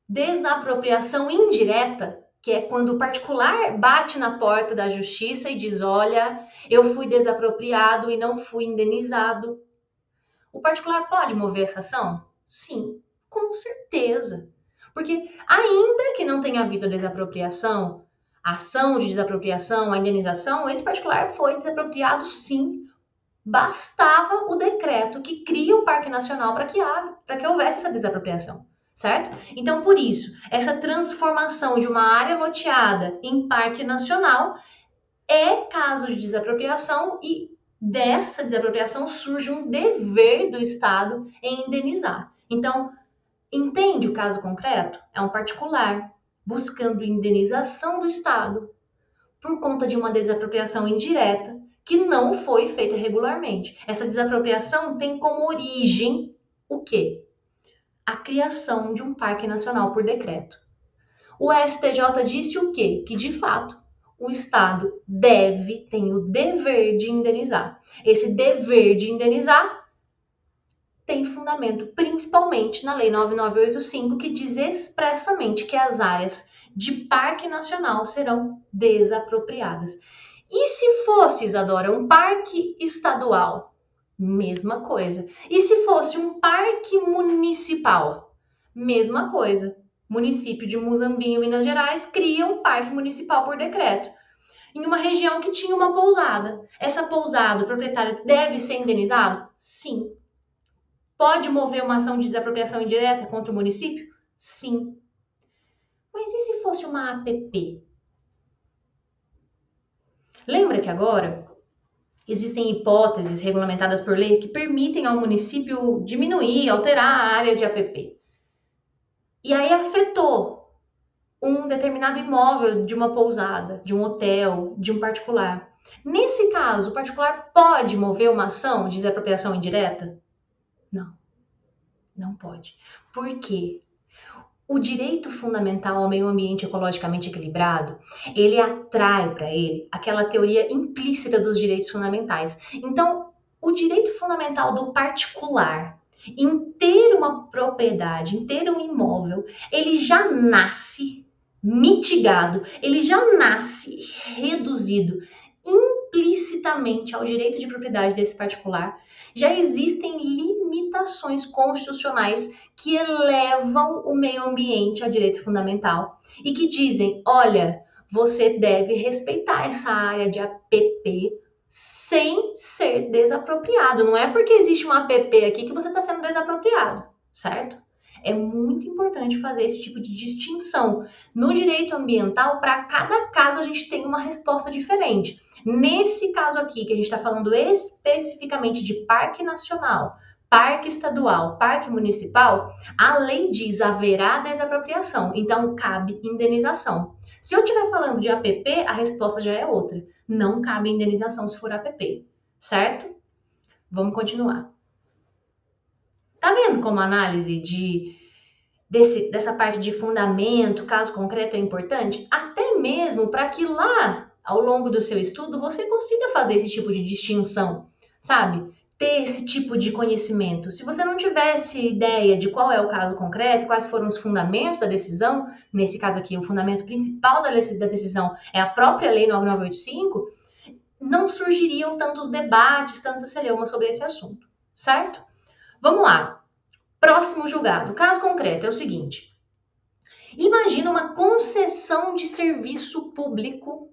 desapropriação indireta, que é quando o particular bate na porta da justiça e diz: olha, eu fui desapropriado e não fui indenizado. O particular pode mover essa ação? Sim, com certeza. Porque ainda que não tenha havido desapropriação, a ação de desapropriação, a indenização, esse particular foi desapropriado sim. Bastava o decreto que cria o Parque Nacional para que, para que houvesse essa desapropriação, certo? Então, por isso, essa transformação de uma área loteada em Parque Nacional é caso de desapropriação e dessa desapropriação surge um dever do Estado em indenizar. Então, entende o caso concreto? É um particular buscando indenização do Estado por conta de uma desapropriação indireta que não foi feita regularmente. Essa desapropriação tem como origem o quê? A criação de um parque nacional por decreto. O S T J disse o quê? Que, de fato, o Estado deve, tem o dever de indenizar. Esse dever de indenizar tem fundamento principalmente na Lei nove nove oito cinco, que diz expressamente que as áreas de parque nacional serão desapropriadas. E se fosse, Isadora, um parque estadual? Mesma coisa. E se fosse um parque municipal? Mesma coisa. Município de Muzambinho, Minas Gerais, cria um parque municipal por decreto. em uma região que tinha uma pousada. Essa pousada, o proprietário deve ser indenizado? Sim. Pode mover uma ação de desapropriação indireta contra o município? Sim. Mas e se fosse uma A P P? Lembra que agora existem hipóteses regulamentadas por lei que permitem ao município diminuir, alterar a área de A P P. E aí afetou um determinado imóvel de uma pousada, de um hotel, de um particular. Nesse caso, o particular pode mover uma ação de desapropriação indireta? Não, não pode. Por quê? O direito fundamental ao meio ambiente ecologicamente equilibrado, ele atrai para ele aquela teoria implícita dos direitos fundamentais. Então, o direito fundamental do particular em ter uma propriedade, em ter um imóvel, ele já nasce mitigado, ele já nasce reduzido implicitamente ao direito de propriedade desse particular. Já existem limitações constitucionais que elevam o meio ambiente ao direito fundamental e que dizem, olha, você deve respeitar essa área de A P P sem ser desapropriado. Não é porque existe uma A P P aqui que você está sendo desapropriado, certo? É muito importante fazer esse tipo de distinção. No direito ambiental, para cada caso, a gente tem uma resposta diferente. Nesse caso aqui, que a gente está falando especificamente de parque nacional, parque estadual, parque municipal, a lei diz haverá desapropriação, então cabe indenização. Se eu estiver falando de A P P, a resposta já é outra. Não cabe indenização se for A P P, certo? Vamos continuar. Tá vendo como a análise de, desse, dessa parte de fundamento, caso concreto é importante? Até mesmo para que lá, ao longo do seu estudo, você consiga fazer esse tipo de distinção, sabe? Ter esse tipo de conhecimento. Se você não tivesse ideia de qual é o caso concreto, quais foram os fundamentos da decisão, nesse caso aqui, o fundamento principal da decisão é a própria Lei nove nove oito cinco, não surgiriam tantos debates, tanta celeuma sobre esse assunto, certo? Vamos lá. Próximo julgado. O caso concreto é o seguinte. Imagina uma concessão de serviço público.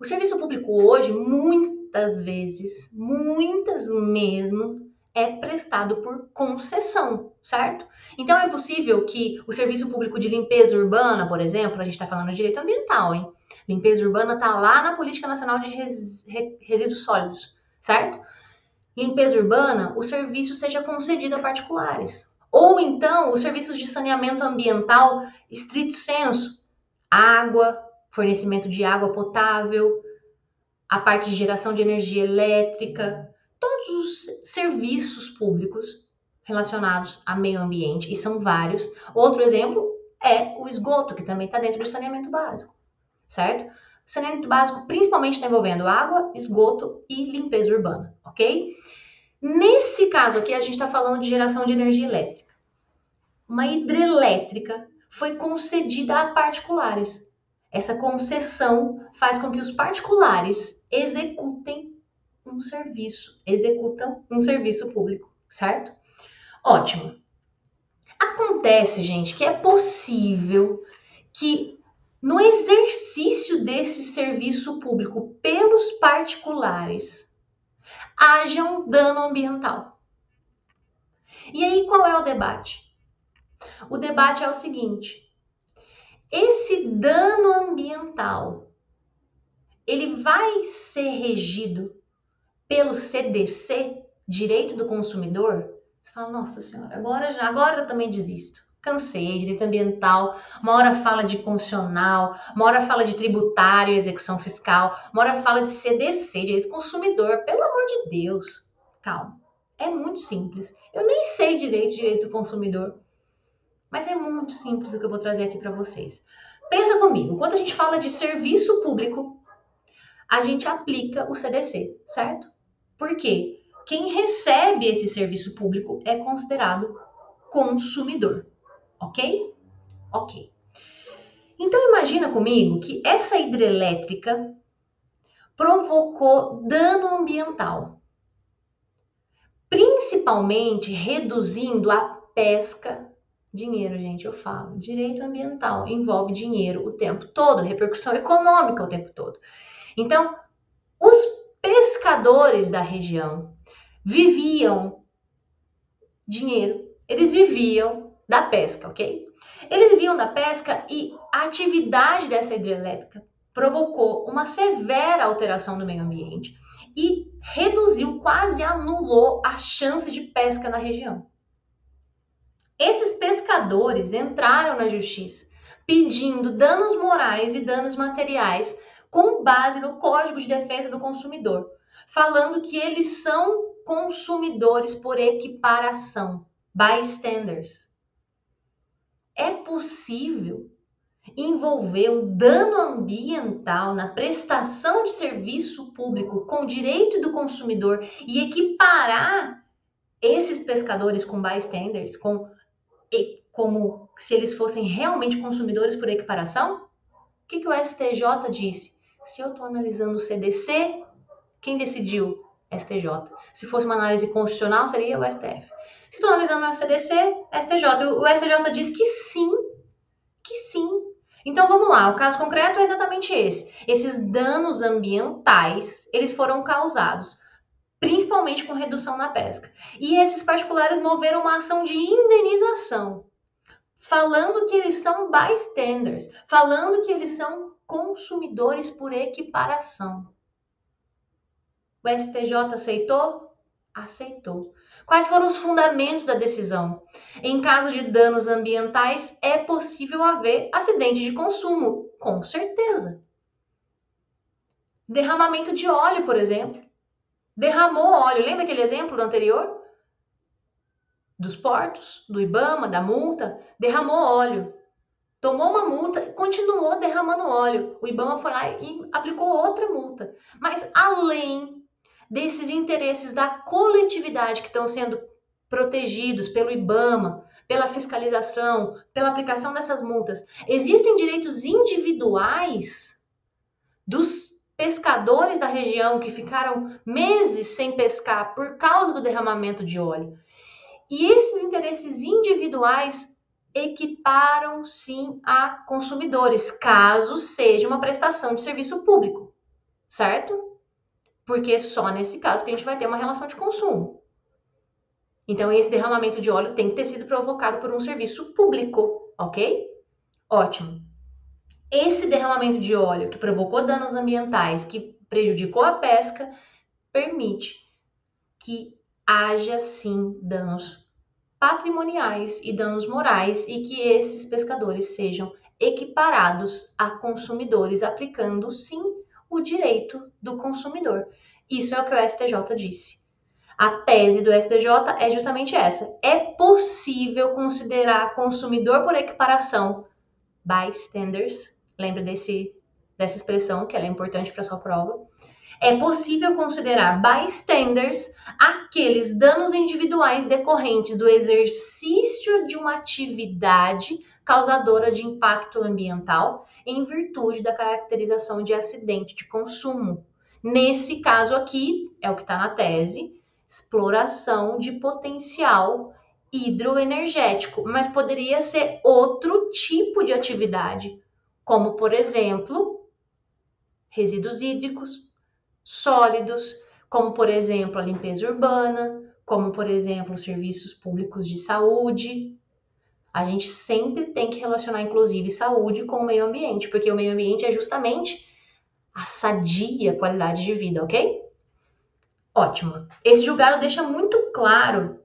O serviço público hoje, muitas vezes, muitas mesmo, é prestado por concessão, certo? Então, é possível que o serviço público de limpeza urbana, por exemplo, a gente está falando de direito ambiental, hein? Limpeza urbana está lá na Política Nacional de Resíduos Sólidos, certo? Limpeza urbana, o serviço seja concedido a particulares. Ou então, os serviços de saneamento ambiental, estrito senso, água, fornecimento de água potável, a parte de geração de energia elétrica, todos os serviços públicos relacionados ao meio ambiente, e são vários. Outro exemplo é o esgoto, que também está dentro do saneamento básico, certo? Saneamento básico principalmente está envolvendo água, esgoto e limpeza urbana, ok? Nesse caso aqui, a gente está falando de geração de energia elétrica. Uma hidrelétrica foi concedida a particulares. Essa concessão faz com que os particulares executem um serviço, executam um serviço público, certo? Ótimo. Acontece, gente, que é possível que no exercício desse serviço público pelos particulares, haja um dano ambiental. E aí, qual é o debate? O debate é o seguinte: esse dano ambiental, ele vai ser regido pelo C D C, Direito do Consumidor? Você fala, nossa senhora, agora, agora eu também desisto. Cansei, direito ambiental, uma hora fala de constitucional, uma hora fala de tributário, execução fiscal, uma hora fala de C D C, direito do consumidor, pelo amor de Deus. Calma, é muito simples. Eu nem sei direito, direito do consumidor, mas é muito simples o que eu vou trazer aqui para vocês. Pensa comigo, quando a gente fala de serviço público, a gente aplica o C D C, certo? Por quê? Quem recebe esse serviço público é considerado consumidor. Ok? Ok. Então, imagina comigo que essa hidrelétrica provocou dano ambiental, principalmente reduzindo a pesca. Dinheiro, gente, eu falo. Direito ambiental envolve dinheiro o tempo todo, repercussão econômica o tempo todo. Então, os pescadores da região viviam dinheiro, eles viviam da pesca, ok? Eles viviam da pesca e a atividade dessa hidrelétrica provocou uma severa alteração do meio ambiente e reduziu, quase anulou a chance de pesca na região. Esses pescadores entraram na justiça pedindo danos morais e danos materiais com base no Código de Defesa do Consumidor, falando que eles são consumidores por equiparação, bystanders. É possível envolver o dano ambiental na prestação de serviço público com o direito do consumidor e equiparar esses pescadores com bystanders, com, como se eles fossem realmente consumidores por equiparação? O que, que o S T J disse? Se eu estou analisando o C D C, quem decidiu? S T J. Se fosse uma análise constitucional, seria o S T F. Se estou analisando o C D C, S T J. O S T J diz que sim, que sim. Então, vamos lá. O caso concreto é exatamente esse. Esses danos ambientais, eles foram causados, principalmente com redução na pesca. E esses particulares moveram uma ação de indenização, falando que eles são bystanders, falando que eles são consumidores por equiparação. O S T J aceitou? Aceitou. Quais foram os fundamentos da decisão? Em caso de danos ambientais, é possível haver acidente de consumo, com certeza. Derramamento de óleo, por exemplo. Derramou óleo, lembra aquele exemplo anterior? Dos portos, do Ibama, da multa, derramou óleo. Tomou uma multa, continuou derramando óleo. O Ibama foi lá e aplicou outra multa. Mas além desses interesses da coletividade que estão sendo protegidos pelo Ibama, pela fiscalização, pela aplicação dessas multas, existem direitos individuais dos pescadores da região que ficaram meses sem pescar por causa do derramamento de óleo. E esses interesses individuais equiparam, sim, a consumidores, caso seja uma prestação de serviço público, certo? Porque só nesse caso que a gente vai ter uma relação de consumo. Então, esse derramamento de óleo tem que ter sido provocado por um serviço público, ok? Ótimo. Esse derramamento de óleo que provocou danos ambientais, que prejudicou a pesca, permite que haja, sim, danos patrimoniais e danos morais e que esses pescadores sejam equiparados a consumidores, aplicando, sim, o direito do consumidor. Isso é o que o S T J disse. A tese do S T J é justamente essa. É possível considerar consumidor por equiparação bystanders. Lembra desse, dessa expressão, que ela é importante para sua prova. É possível considerar bystanders aqueles danos individuais decorrentes do exercício de uma atividade causadora de impacto ambiental em virtude da caracterização de acidente de consumo. Nesse caso aqui, é o que está na tese, exploração de potencial hidroenergético, mas poderia ser outro tipo de atividade, como, por exemplo, resíduos hídricos, sólidos, como, por exemplo, a limpeza urbana, como, por exemplo, os serviços públicos de saúde. A gente sempre tem que relacionar, inclusive, saúde com o meio ambiente, porque o meio ambiente é justamente a sadia qualidade de vida, ok? Ótimo. Esse julgado deixa muito claro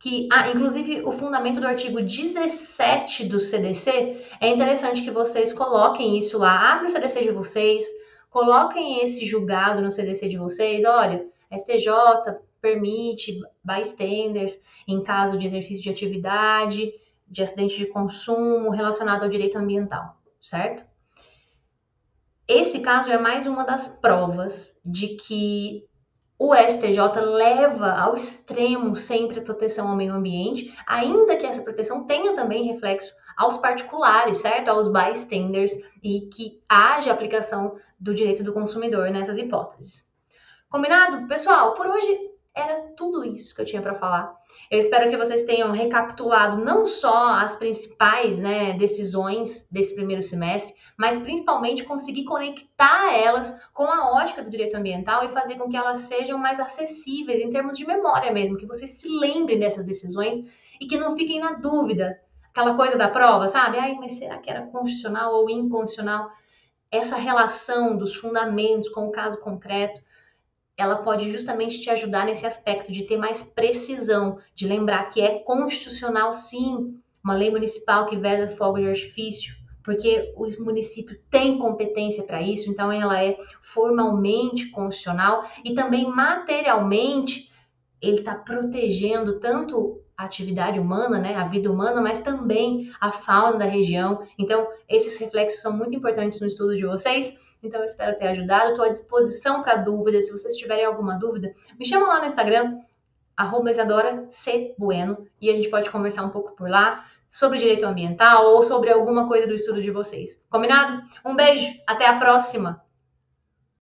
que, ah, inclusive, o fundamento do artigo dezessete do C D C, é interessante que vocês coloquem isso lá, abrem o C D C de vocês, coloquem esse julgado no C D C de vocês. Olha, S T J permite bystanders em caso de exercício de atividade, de acidente de consumo relacionado ao direito ambiental, certo? Esse caso é mais uma das provas de que o S T J leva ao extremo sempre a proteção ao meio ambiente, ainda que essa proteção tenha também reflexo aos particulares, certo? Aos bystanders, e que haja aplicação do direito do consumidor nessas hipóteses. Combinado? Pessoal, por hoje Era tudo isso que eu tinha para falar. Eu espero que vocês tenham recapitulado não só as principais, né, decisões desse primeiro semestre, mas principalmente conseguir conectar elas com a ótica do direito ambiental e fazer com que elas sejam mais acessíveis em termos de memória mesmo, que vocês se lembrem dessas decisões e que não fiquem na dúvida. Aquela coisa da prova, sabe? Ai, mas será que era constitucional ou inconstitucional? Essa relação dos fundamentos com o caso concreto, ela pode justamente te ajudar nesse aspecto de ter mais precisão, de lembrar que é constitucional, sim, uma lei municipal que veda fogo de artifício, porque o município tem competência para isso, então ela é formalmente constitucional e também materialmente ele está protegendo tanto a atividade humana, né, a vida humana, mas também a fauna da região. Então, esses reflexos são muito importantes no estudo de vocês. Então, eu espero ter ajudado. Estou à disposição para dúvidas. Se vocês tiverem alguma dúvida, me chama lá no Instagram, arroba Isadora C. Bueno, e a gente pode conversar um pouco por lá sobre direito ambiental ou sobre alguma coisa do estudo de vocês. Combinado? Um beijo, até a próxima!